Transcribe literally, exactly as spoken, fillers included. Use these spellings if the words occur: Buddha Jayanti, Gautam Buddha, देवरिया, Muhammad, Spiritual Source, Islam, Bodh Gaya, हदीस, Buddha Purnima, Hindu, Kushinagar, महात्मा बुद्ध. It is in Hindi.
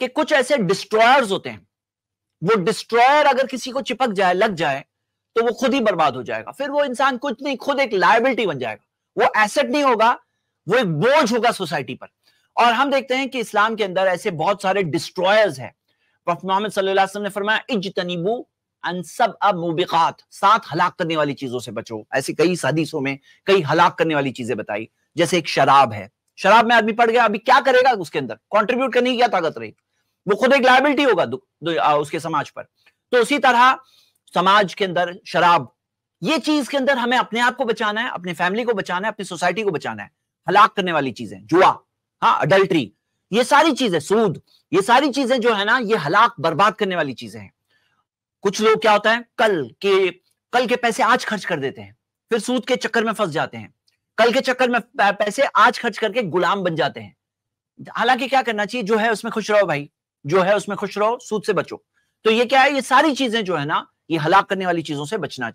कि कुछ ऐसे डिस्ट्रॉयर्स होते हैं, वो डिस्ट्रॉयर अगर किसी को चिपक जाए, लग जाए, तो वो खुद ही बर्बाद हो जाएगा। फिर वो इंसान कुछ नहीं, खुद एक लायबिलिटी बन जाएगा। वो एसेट नहीं होगा, वो एक बोझ होगा सोसाइटी पर। और हम देखते हैं कि इस्लाम के अंदर ऐसे बहुत सारे डिस्ट्रॉयर्स हैं। प्रॉफेट मोहम्मद सल्लल्लाहु अलैहि वसल्लम ने फरमाया इज्तनिबू अन सबअ मुबिकात, सात हलाक करने वाली चीजों से बचो। ऐसी कई हदीसों में कई हलाक करने वाली चीजें बताई, जैसे एक शराब है। शराब में आदमी पड़ गया, अभी क्या करेगा, उसके अंदर कंट्रीब्यूट करने की क्या ताकत रही, वो खुद एक लायबिलिटी होगा दु, दु, आ, उसके समाज पर। तो उसी तरह समाज के अंदर शराब, ये चीज के अंदर हमें अपने आप को बचाना है, अपने फैमिली को बचाना है, अपनी सोसाइटी को बचाना है। हलाक करने वाली चीजें, जुआ, हाँ, अडल्ट्री, ये सारी चीजें, सूद, ये सारी चीजें जो है ना, ये हलाक, बर्बाद करने वाली चीजें हैं। कुछ लोग क्या होता है, कल के कल के पैसे आज खर्च कर देते हैं, फिर सूद के चक्कर में फंस जाते हैं। कल के चक्कर में पैसे आज खर्च करके गुलाम बन जाते हैं। हालांकि क्या करना चाहिए, जो है उसमें खुश रहो भाई, जो है उसमें खुश रहो, सूद से बचो। तो ये क्या है, ये सारी चीजें जो है ना, ये हलाक करने वाली चीजों से बचना चाहिए।